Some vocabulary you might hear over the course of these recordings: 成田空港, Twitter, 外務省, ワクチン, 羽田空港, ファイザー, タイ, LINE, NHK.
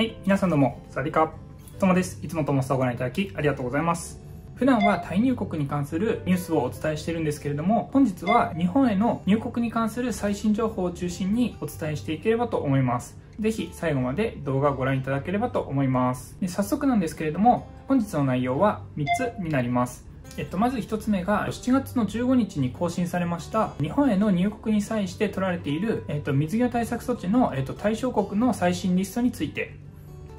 はい、皆さんどうも、サワディーカー、ともです。いつもともさご覧いただきありがとうございます。普段はタイ入国に関するニュースをお伝えしているんですけれども、本日は日本への入国に関する最新情報を中心にお伝えしていければと思います。ぜひ最後まで動画をご覧いただければと思います。で、早速なんですけれども、本日の内容は3つになります。まず1つ目が7月の15日に更新されました日本への入国に際して取られている、水際対策措置の、対象国の最新リストについて。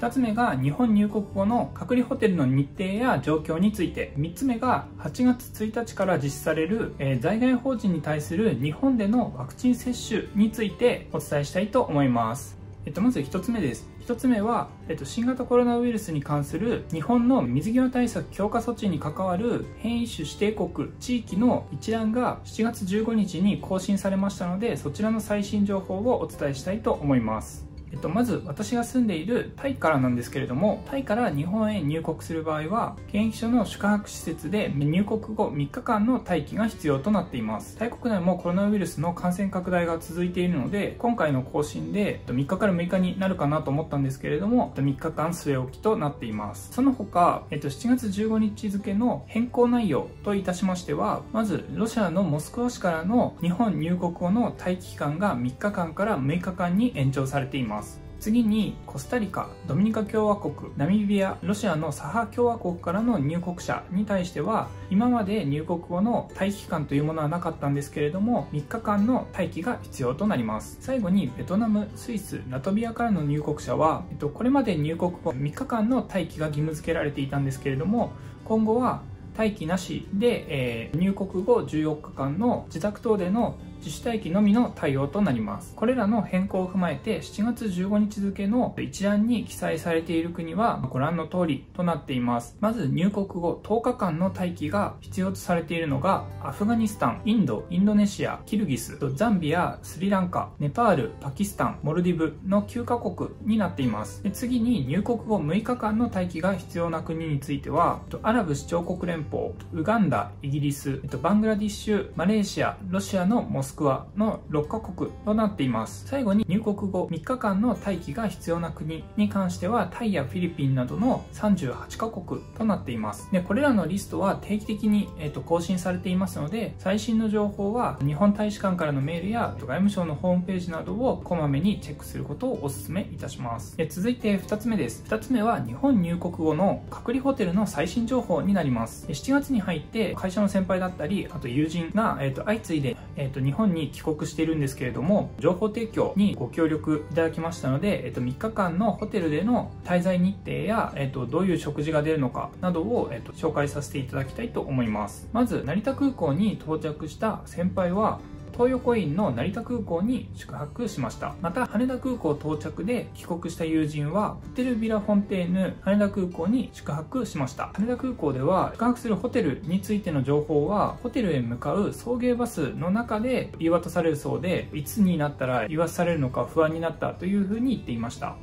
2つ目が日本入国後の隔離ホテルの日程や状況について。3つ目が8月1日から実施される、在外邦人に対する日本でのワクチン接種についてお伝えしたいと思います。まず1つ目です。1つ目は、新型コロナウイルスに関する日本の水際対策強化措置に関わる変異種指定国地域の一覧が7月15日に更新されましたので、そちらの最新情報をお伝えしたいと思います。まず私が住んでいるタイからなんですけれども、タイから日本へ入国する場合は検疫所の宿泊施設で入国後3日間の待機が必要となっています。タイ国内もコロナウイルスの感染拡大が続いているので、今回の更新で3日から6日になるかなと思ったんですけれども、3日間据え置きとなっています。その他、7月15日付の変更内容といたしましては、まずロシアのモスクワ市からの日本入国後の待機期間が3日間から6日間に延長されています。次にコスタリカ、ドミニカ共和国、ナミビア、ロシアのサハ共和国からの入国者に対しては、今まで入国後の待機期間というものはなかったんですけれども、3日間の待機が必要となります。最後にベトナム、スイス、ラトビアからの入国者は、これまで入国後3日間の待機が義務付けられていたんですけれども、今後は待機なしで、入国後14日間の自宅等での自主待機のみの対応となります。これらの変更を踏まえて、7月15日付の一覧に記載されている国はご覧の通りとなっています。まず入国後10日間の待機が必要とされているのが、アフガニスタン、インド、インドネシア、キルギス、ザンビア、スリランカ、ネパール、パキスタン、モルディブの9カ国になっています。で、次に入国後6日間の待機が必要な国については、アラブ首長国連邦、ウガンダ、イギリス、バングラディッシュ、マレーシア、ロシアのモスクワの6カ国となっています。最後に入国後3日間の待機が必要な国に関しては、タイやフィリピンなどの38カ国となっています。で、これらのリストは定期的に、更新されていますので、最新の情報は日本大使館からのメールや外務省のホームページなどをこまめにチェックすることをお勧めいたします。続いて2つ目です。2つ目は日本入国後の隔離ホテルの最新情報になります。7月に入って会社の先輩だったり、あと友人が、相次いで、日本に帰国しているんですけれども、情報提供にご協力いただきましたので、3日間のホテルでの滞在日程や、どういう食事が出るのかなどを、紹介させていただきたいと思います。まず成田空港に到着した先輩は東横インの成田空港に宿泊しました。また羽田空港到着で帰国した友人はホテルビラフォンテーヌ羽田空港に宿泊しました。羽田空港では宿泊するホテルについての情報はホテルへ向かう送迎バスの中で言い渡されるそうで、いつになったら言い渡されるのか不安になったというふうに言っていました。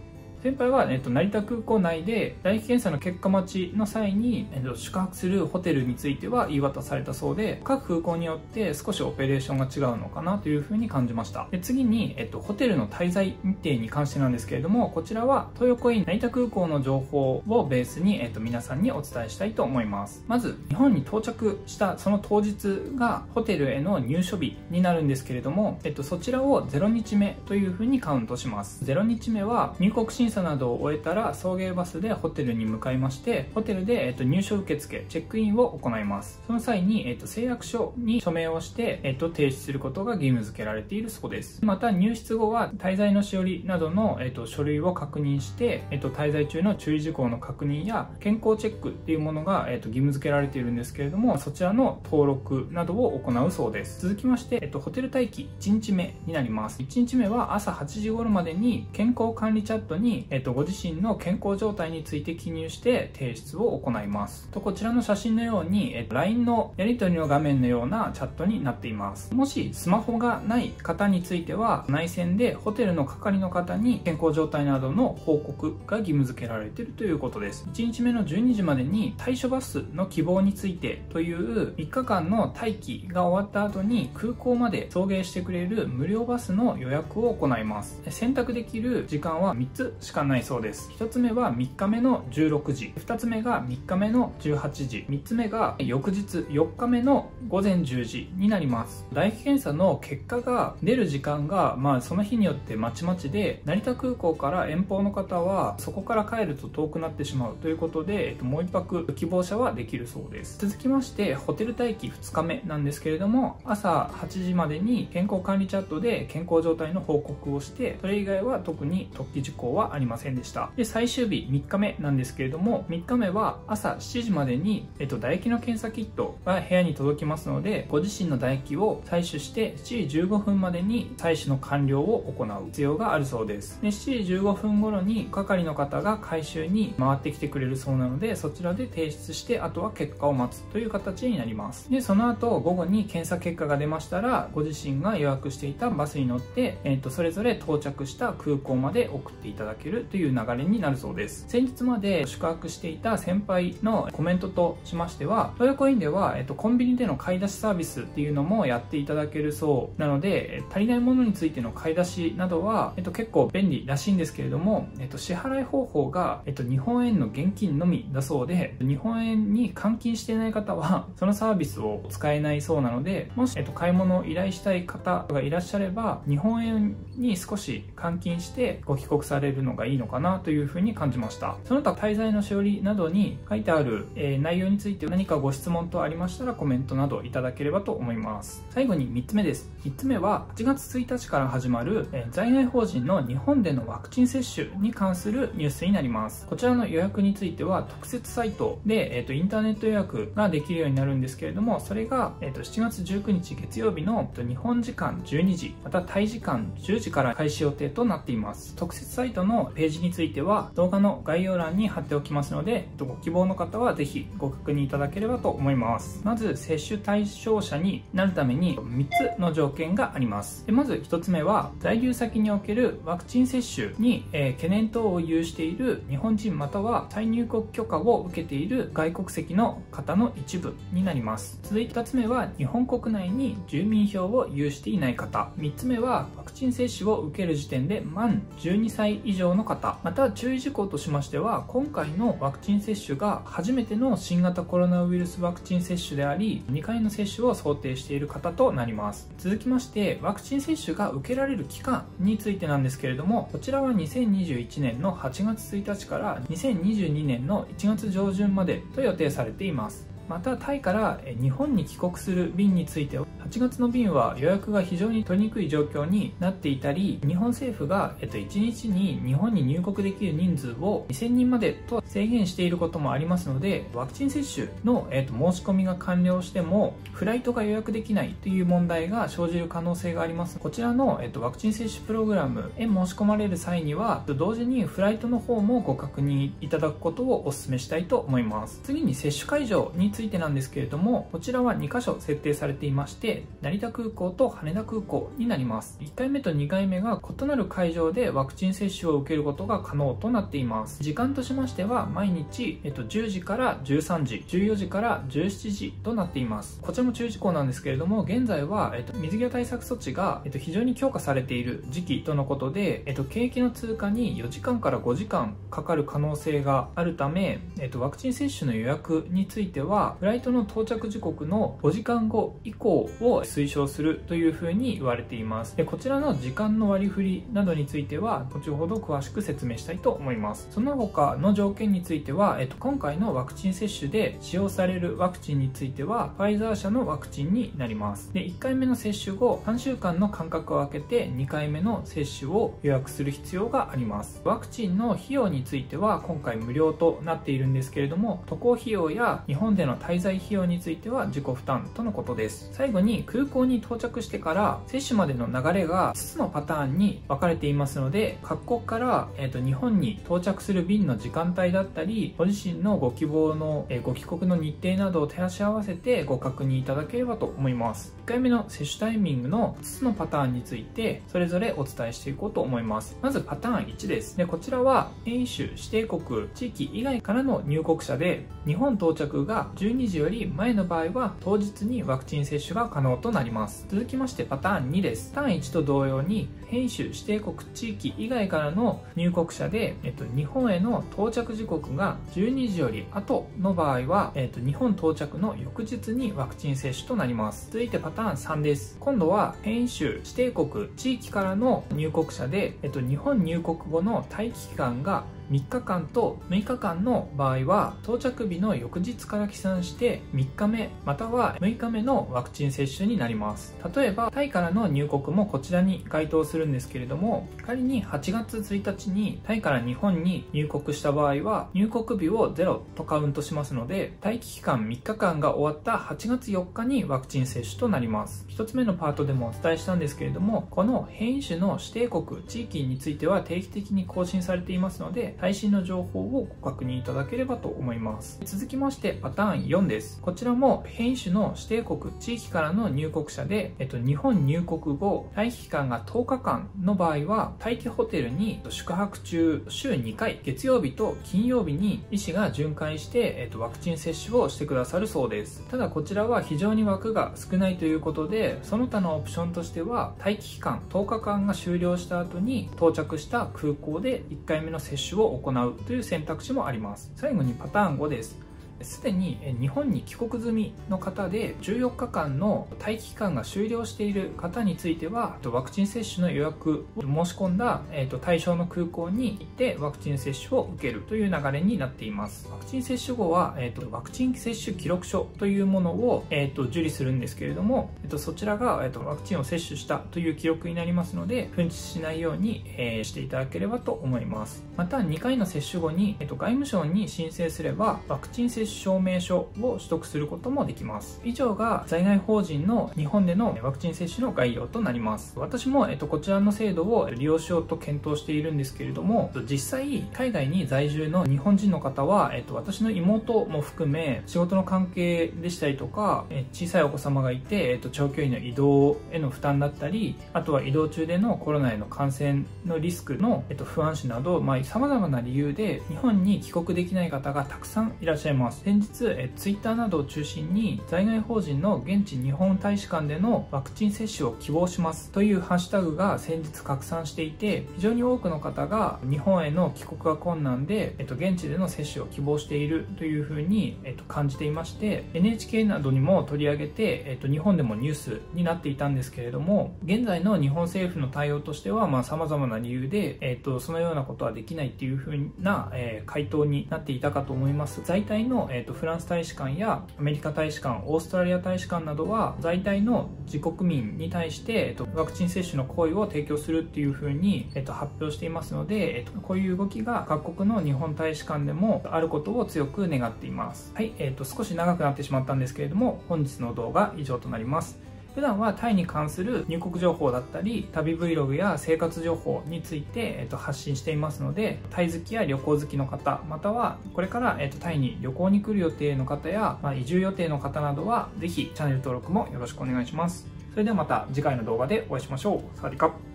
先輩は、成田空港内で唾液検査の結果待ちの際に、宿泊するホテルについては言い渡されたそうで、各空港によって少しオペレーションが違うのかなというふうに感じました。で、次に、ホテルの滞在日程に関してなんですけれども、こちらは東横イン成田空港の情報をベースに、皆さんにお伝えしたいと思います。まず日本に到着したその当日がホテルへの入所日になるんですけれども、そちらを0日目というふうにカウントします。0日目は入国審査などを終えたら送迎バスでホテルに向かいまして、ホテルで入所受付チェックインを行います。その際に誓約書に署名をして提出することが義務付けられているそうです。また入室後は滞在のしおりなどの書類を確認して、滞在中の注意事項の確認や健康チェックっていうものが義務付けられているんですけれども、そちらの登録などを行うそうです。続きましてホテル待機1日目になります。1日目は朝8時頃までに健康管理チャットにご自身の健康状態について記入して提出を行います。とこちらの写真のように、LINE のやり取りの画面のようなチャットになっています。もしスマホがない方については内線でホテルの係の方に健康状態などの報告が義務付けられているということです。1日目の12時までに退所バスの希望についてという3日間の待機が終わった後に空港まで送迎してくれる無料バスの予約を行います。選択できる時間は3つしかかないそうです。1つ目は3日目の16時、2つ目が3日目の18時、3つ目が翌日4日目の午前10時になります。唾液検査の結果が出る時間が、その日によってまちまちで、成田空港から遠方の方はそこから帰ると遠くなってしまうということで、もう1泊希望者はできるそうです。続きましてホテル待機2日目なんですけれども、朝8時までに健康管理チャットで健康状態の報告をして、それ以外は特に特記事項はありませんでした。で、最終日3日目なんですけれども、3日目は朝7時までに、唾液の検査キットが部屋に届きますので、ご自身の唾液を採取して7時15分までに採取の完了を行う必要があるそうです。で、7時15分頃に係の方が回収に回ってきてくれるそうなので、そちらで提出して、あとは結果を待つという形になります。で、その後午後に検査結果が出ましたら、ご自身が予約していたバスに乗って、それぞれ到着した空港まで送っていただけるという流れになるそうです。先日まで宿泊していた先輩のコメントとしましては、東横インでは、コンビニでの買い出しサービスっていうのもやっていただけるそうなので、足りないものについての買い出しなどは、結構便利らしいんですけれども、支払い方法が、日本円の現金のみだそうで、日本円に換金していない方はそのサービスを使えないそうなので、もし、買い物を依頼したい方がいらっしゃれば、日本円に少し換金してご帰国されるのがいいのかなというふうに感じました。その他滞在のしおりなどに書いてある、内容について何かご質問とありましたら、コメントなどいただければと思います。最後に3つ目です。3つ目は8月1日から始まる、在外邦人の日本でのワクチン接種に関するニュースになります。こちらの予約については、特設サイトで、インターネット予約ができるようになるんですけれども、それが、7月19日月曜日の日本時間12時、またタイ時間10時から開始予定となっています。特設サイトのページについては動画の概要欄に貼っておきますので、ご希望の方はぜひご確認いただければと思います。まず接種対象者になるために3つの条件があります。で、まず1つ目は、在留先におけるワクチン接種に、懸念等を有している日本人または再入国許可を受けている外国籍の方の一部になります。続いて2つ目は、日本国内に住民票を有していない方。3つ目は、ワクチン接種を受ける時点で満12歳以上の方。また注意事項としましては、今回のワクチン接種が初めての新型コロナウイルスワクチン接種であり、2回の接種を想定している方となります。続きまして、ワクチン接種が受けられる期間についてなんですけれども、こちらは2021年の8月1日から2022年の1月上旬までと予定されています。またタイから日本に帰国する便については、8月の便は予約が非常に取りにくい状況になっていたり、日本政府が1日に日本に入国できる人数を2000人までと制限していることもありますので、ワクチン接種の申し込みが完了してもフライトが予約できないという問題が生じる可能性があります。こちらのワクチン接種プログラムへ申し込まれる際には、同時にフライトの方もご確認いただくことをお勧めしたいと思います。次に接種会場についてなんですけれども、こちらは2箇所設定されていまして、成田空港と羽田空港になります。1回目と2回目が異なる会場でワクチン接種を受けることが可能となっています。時間としましては、毎日10時から13時、14時から17時となっています。こちらも注意事項なんですけれども、現在は水際対策措置が非常に強化されている時期とのことで、検疫の通過に4時間から5時間かかる可能性があるため、ワクチン接種の予約についてはフライトの到着時刻の5時間後以降を推奨するというふうに言われています。で、こちらの時間の割り振りなどについては後ほど詳しく説明したいと思います。その他の条件については、今回のワクチン接種で使用されるワクチンについてはファイザー社のワクチンになります。で、1回目の接種後3週間の間隔を空けて2回目の接種を予約する必要があります。ワクチンの費用については今回無料となっているんですけれども、渡航費用や日本での滞在費用については自己負担とのことです。最後に、空港に到着してから接種までの流れが5つのパターンに分かれていますので、各国から、日本に到着する便の時間帯だったり、ご自身のご希望の、ご帰国の日程などを照らし合わせてご確認いただければと思います。1回目の接種タイミングの5つのパターンについてそれぞれお伝えしていこうと思います。まずパターン1です。で、こちらは英州指定国地域以外からの入国者で、日本到着が12時より前の場合は当日にワクチン接種が可能となります。続きましてパターン2です。パターン1と同様に編集指定国地域以外からの入国者で、日本への到着時刻が12時より後の場合は、日本到着の翌日にワクチン接種となります。続いてパターン3です。今度は編集指定国地域からの入国者で、日本入国後の待機期間が3日間と6日間の場合は、到着日の翌日から起算して3日目または6日目のワクチン接種になります。例えばタイからの入国もこちらに該当するんですけれども、仮に8月1日にタイから日本に入国した場合は入国日を0とカウントしますので、待機期間3日間が終わった8月4日にワクチン接種となります。1つ目のパートでもお伝えしたんですけれども、この変異種の指定国地域については定期的に更新されていますので、最新の情報をご確認いただければと思います。続きましてパターン4です。こちらも変異種の指定国地域からの入国者で、日本入国後待機期間が10日間の場合は、待機ホテルに宿泊中週2回月曜日と金曜日に医師が巡回して、ワクチン接種をしてくださるそうです。ただこちらは非常に枠が少ないということで、その他のオプションとしては待機期間10日間が終了した後に到着した空港で1回目の接種を行うという選択肢もあります。最後にパターン5です。すでに日本に帰国済みの方で14日間の待機期間が終了している方については、ワクチン接種の予約を申し込んだ対象の空港に行ってワクチン接種を受けるという流れになっています。ワクチン接種後はワクチン接種記録書というものを受理するんですけれども、そちらがワクチンを接種したという記録になりますので、紛失しないようにしていただければと思います。また2回の接種後に外務省に申請すればワクチン接種証明書を取得することもできます。以上が在外邦人の日本でのワクチン接種の概要となります。私もこちらの制度を利用しようと検討しているんですけれども、実際海外に在住の日本人の方は私の妹も含め仕事の関係でしたりとか、小さいお子様がいて長距離の移動への負担だったり、あとは移動中でのコロナへの感染のリスクの不安視など、さまざまな理由で日本に帰国できない方がたくさんいらっしゃいます。先日Twitterなどを中心に、在外邦人の現地日本大使館でのワクチン接種を希望しますというハッシュタグが先日拡散していて、非常に多くの方が日本への帰国が困難で現地での接種を希望しているというふうに感じていまして、 NHK などにも取り上げて日本でもニュースになっていたんですけれども、現在の日本政府の対応としてはさまざまな理由でそのようなことはできないというふうな回答になっていたかと思います。在台のフランス大使館やアメリカ大使館、オーストラリア大使館などは在台の自国民に対してワクチン接種の行為を提供するっていうふうに発表していますので、こういう動きが各国の日本大使館でもあることを強く願っています。はい、少し長くなってしまったんですけれども、本日の動画以上となります。普段はタイに関する入国情報だったり、旅 Vlog や生活情報について、発信していますので、タイ好きや旅行好きの方、またはこれから、タイに旅行に来る予定の方や、移住予定の方などは、ぜひチャンネル登録もよろしくお願いします。それではまた次回の動画でお会いしましょう。さわでぃかっ。